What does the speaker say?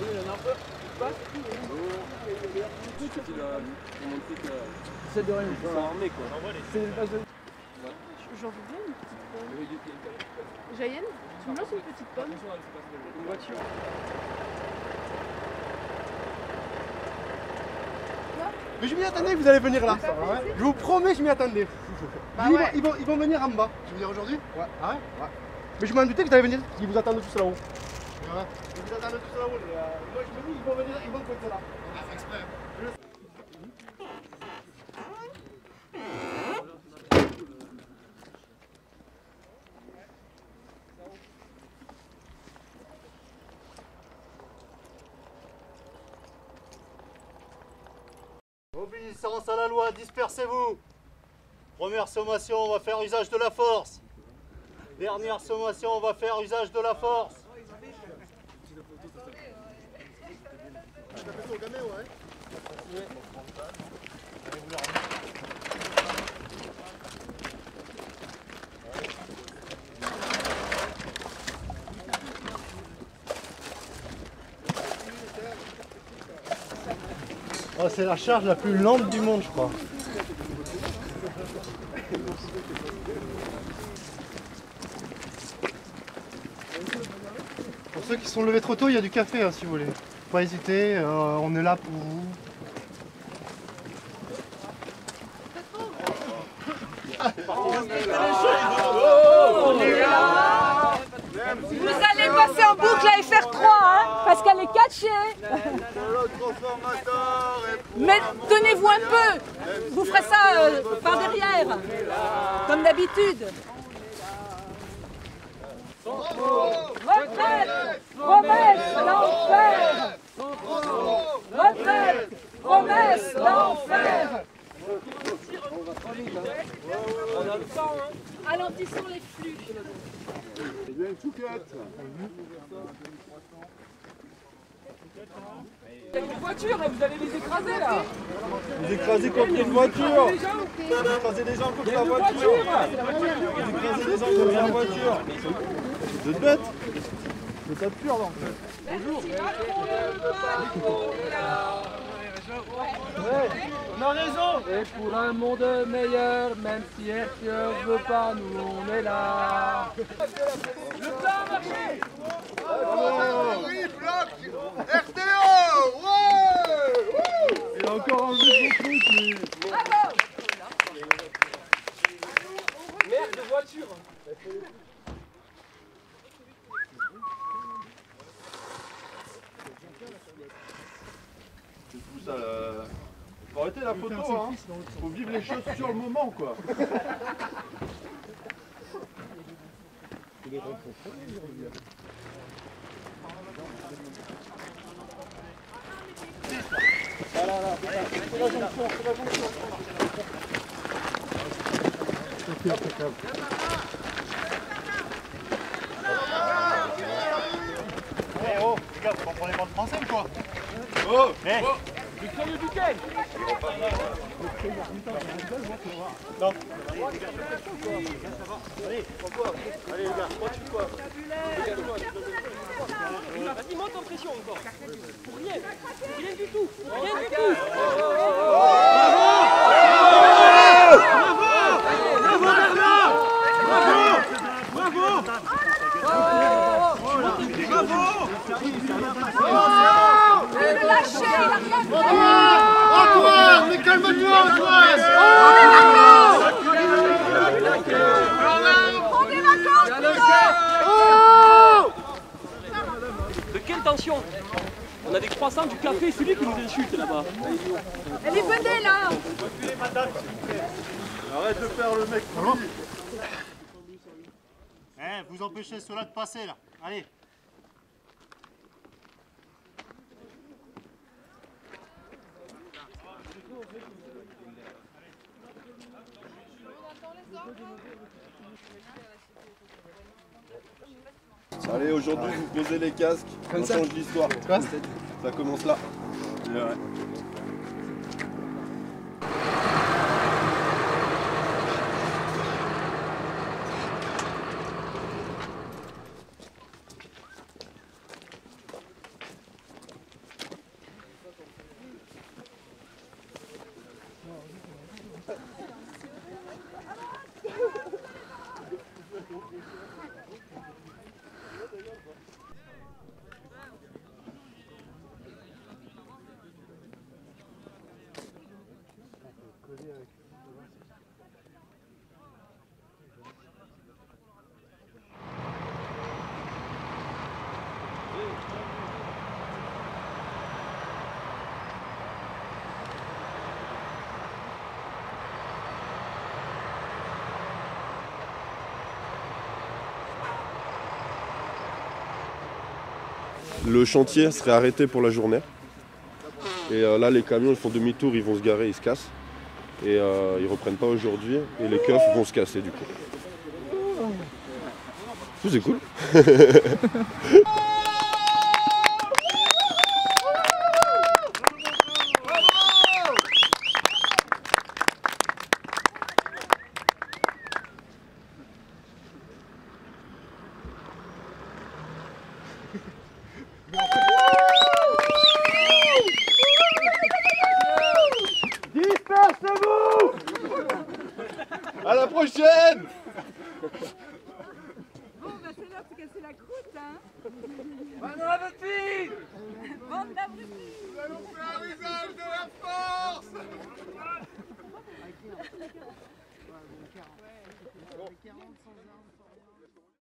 Oui, il y en a un peu. Tout de suite, il a montré que c'est de rien. C'est armé quoi. C'est une base de. J'en veux bien une petite pomme. Jayenne, tu me lances une petite pomme. Une voiture. Mais je m'y attendais que vous allez venir là. Je vous promets, je m'y attendais. Bah ouais. ils vont venir en bas. Tu veux venir aujourd'hui? Ouais. Ah ouais, ouais. Mais je m'en doutais que vous allez venir. Ils vous attendent tous là-haut. Ouais. Ils vous attendent tous là-haut. Moi je me dis, ils vont venir, ils vont côté là. On a fait exprès. Obéissance à la loi, dispersez-vous. Première sommation, on va faire usage de la force. Dernière sommation, on va faire usage de la force. Oh, c'est la charge la plus lente du monde, je crois. Pour ceux qui sont levés trop tôt, il y a du café, hein, si vous voulez. Faut pas hésiter, on est là pour vous. Vous allez passer en boucle la FR3, hein, parce qu'elle est catchée. Mais tenez-vous un peu, vous ferez ça par derrière, comme d'habitude. Retraite, promesse d'enfer. Retraite, promesse d'enfer. Ralentissons les flux. Il y a une chouquette. Il y a une voiture et vous allez les écraser là. Vous écrasez contre une voiture. Vous écrasez les gens contre la voiture. Vous écrasez les gens contre la voiture. Vous êtes bêtes. C'est ça de pur là. Bonjour. Ouais. On a raison. Et pour un monde meilleur, même si elle ne veut pas, nous on est là. Le plan a marché. Oui, bloc RTE. Ouais. Il a encore enlevé son truc, lui. Bravo. Merde de voiture. C'est tout ça là. Faut arrêter la photo, hein. Faut vivre les choses sur le moment, quoi. Eh oh, les gars, vous comprenez pas le français ou quoi? Oh, hey. Oh. Le crayon du duquel? Non. Allez, encore. Allez les gars, continue quoi. Vas-y, monte en pression encore. Pour rien. Rien du tout. Rien du tout. Bravo. Bravo Bernard. Bravo. Bravo. Bravo. Antoine, mais calme-toi, Antoine! On est vacances! De quelle tension? On a des croissants, du café, c'est lui qui nous insulte là-bas. Elle est venue là! Arrête de faire le mec. Eh, vous empêchez cela de passer là. Allez! Allez, aujourd'hui vous posez les casques, on change l'histoire. Ça commence là. Et ouais. Le chantier serait arrêté pour la journée. Et là, les camions, ils font demi-tour, ils vont se garer, ils se cassent. Et ils ne reprennent pas aujourd'hui. Et les keufs vont se casser, du coup. Tout c'est cool. À la prochaine. Bon, bah c'est l'heure de casser la croûte, hein. Bon appétit. Bon appétit. Nous allons faire usage de la force. Bon, 40 sans armes.